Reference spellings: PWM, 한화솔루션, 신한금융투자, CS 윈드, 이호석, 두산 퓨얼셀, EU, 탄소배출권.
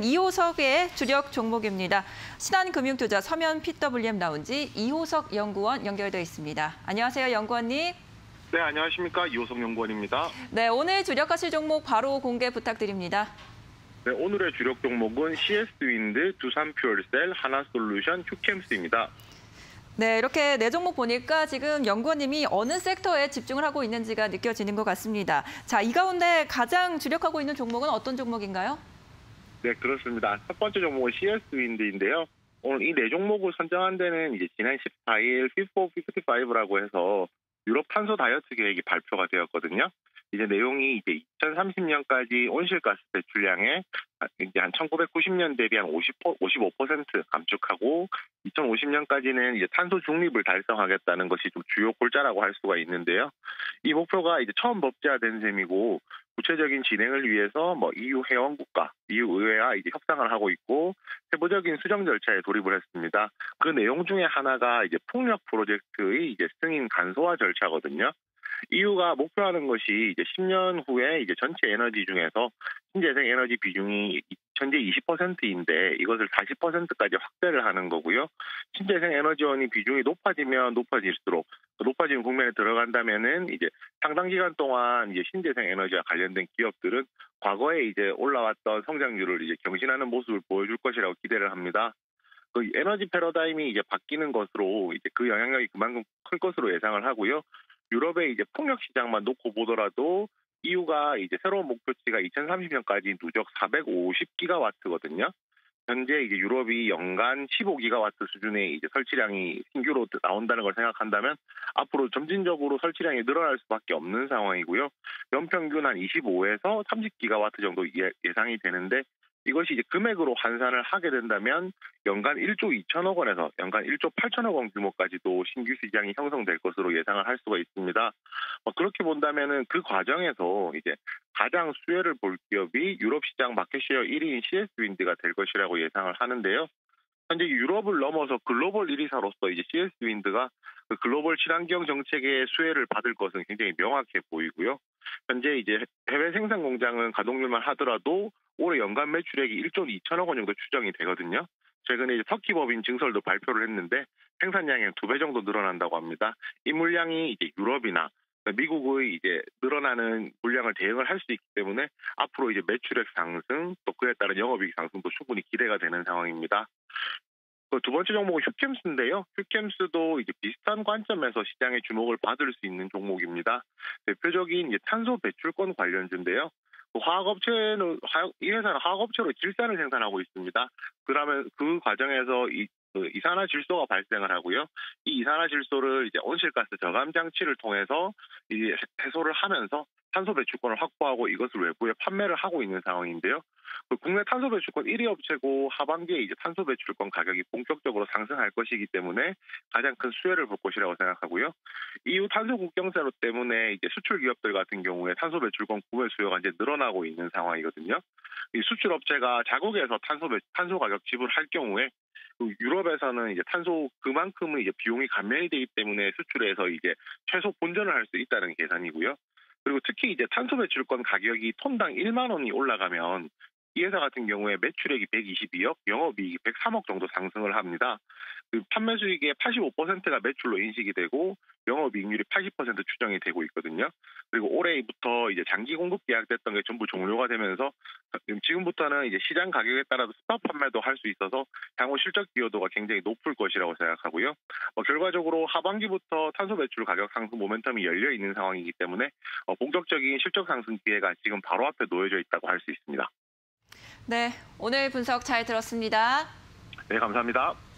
이호석의 주력 종목입니다. 신한금융투자 서면 PWM 라운지 이호석 연구원 연결돼 있습니다. 안녕하세요, 연구원님. 네, 안녕하십니까. 이호석 연구원입니다. 네, 오늘 주력하실 종목 바로 공개 부탁드립니다. 네, 오늘의 주력 종목은 CS 윈드, 두산 퓨얼셀, 한화솔루션, 휴캠스입니다. 네, 이렇게 네 종목 보니까 지금 연구원님이 어느 섹터에 집중을 하고 있는지가 느껴지는 것 같습니다. 자, 이 가운데 가장 주력하고 있는 종목은 어떤 종목인가요? 네, 그렇습니다. 첫 번째 종목은 CS 윈드인데요. 오늘 이 네 종목을 선정한 데는 이제 지난 14일 Fit4 55라고 해서 유럽 탄소 다이어트 계획이 발표가 되었거든요. 이제 내용이 이제 2030년까지 온실가스 배출량의 이제 한 1990년 대비 한 55% 감축하고 2050년까지는 이제 탄소 중립을 달성하겠다는 것이 좀 주요 골자라고 할 수가 있는데요. 이 목표가 이제 처음 법제화된 셈이고 구체적인 진행을 위해서 EU 회원국과 EU 의회와 이제 협상을 하고 있고 세부적인 수정 절차에 돌입을 했습니다. 그 내용 중에 하나가 이제 풍력 프로젝트의 이제 승인 간소화 절차거든요. EU가 목표하는 것이 이제 10년 후에 이제 전체 에너지 중에서 신재생 에너지 비중이 현재 20%인데 이것을 40%까지 확대를 하는 거고요. 신재생 에너지원이 비중이 높아지면 높아질수록 높아진 국면에 들어간다면은 이제 상당 기간 동안 이제 신재생 에너지와 관련된 기업들은 과거에 이제 올라왔던 성장률을 이제 경신하는 모습을 보여줄 것이라고 기대를 합니다. 그 에너지 패러다임이 이제 바뀌는 것으로 이제 그 영향력이 그만큼 클 것으로 예상을 하고요. 유럽의 이제 풍력 시장만 놓고 보더라도 EU가 이제 새로운 목표치가 2030년까지 누적 450기가와트거든요. 현재 이제 유럽이 연간 15기가와트 수준의 이제 설치량이 신규로 나온다는 걸 생각한다면 앞으로 점진적으로 설치량이 늘어날 수밖에 없는 상황이고요. 연평균 한 25에서 30기가와트 정도 예상이 되는데 이것이 이제 금액으로 환산을 하게 된다면 연간 1조 2천억 원에서 연간 1조 8천억 원 규모까지도 신규 시장이 형성될 것으로 예상을 할 수가 있습니다. 그렇게 본다면은 그 과정에서 이제 가장 수혜를 볼 기업이 유럽 시장 마켓쉐어 1위인 CS 윈드가 될 것이라고 예상을 하는데요. 현재 유럽을 넘어서 글로벌 1위사로서 이제 CS 윈드가 그 글로벌 친환경 정책의 수혜를 받을 것은 굉장히 명확해 보이고요. 현재 이제 해외 생산 공장은 가동률만 하더라도 올해 연간 매출액이 1조 2천억 원 정도 추정이 되거든요. 최근에 이제 터키 법인 증설도 발표를 했는데 생산량이 2배 정도 늘어난다고 합니다. 이 물량이 이제 유럽이나 미국의 이제 늘어나는 물량을 대응을 할 수 있기 때문에 앞으로 이제 매출액 상승 또 그에 따른 영업이익 상승도 충분히 기대가 되는 상황입니다. 두 번째 종목은 휴캠스인데요. 휴캠스도 이제 비슷한 관점에서 시장의 주목을 받을 수 있는 종목입니다. 대표적인 이제 탄소 배출권 관련주인데요. 이 회사는 화학업체로 질산을 생산하고 있습니다. 그러면 그 과정에서 이산화질소가 발생을 하고요. 이 이산화질소를 이제 온실가스 저감 장치를 통해서 이제 해소를 하면서 탄소 배출권을 확보하고 이것을 외부에 판매를 하고 있는 상황인데요. 국내 탄소 배출권 1위 업체고 하반기에 이제 탄소 배출권 가격이 본격적으로 상승할 것이기 때문에 가장 큰 수혜를 볼 것이라고 생각하고요. EU 탄소 국경세로 때문에 이제 수출 기업들 같은 경우에 탄소 배출권 구매 수요가 이제 늘어나고 있는 상황이거든요. 이 수출 업체가 자국에서 탄소 가격 지불할 경우에 유럽에서는 이제 탄소 그만큼의 이제 비용이 감면이 되기 때문에 수출에서 이제 최소 본전을 할 수 있다는 계산이고요. 그리고 특히 이제 탄소 배출권 가격이 톤당 1만 원이 올라가면 이 회사 같은 경우에 매출액이 122억, 영업이익이 103억 정도 상승을 합니다. 그 판매 수익의 85%가 매출로 인식이 되고 영업이익률이 80% 추정이 되고 있거든요. 그리고 올해부터 이제 장기 공급 계약됐던 게 전부 종료가 되면서 지금부터는 이제 시장 가격에 따라서 스팟 판매도 할 수 있어서 향후 실적 기여도가 굉장히 높을 것이라고 생각하고요. 결과적으로 하반기부터 탄소 배출 가격 상승 모멘텀이 열려 있는 상황이기 때문에 본격적인 실적 상승 기회가 지금 바로 앞에 놓여져 있다고 할 수 있습니다. 네, 오늘 분석 잘 들었습니다. 네, 감사합니다.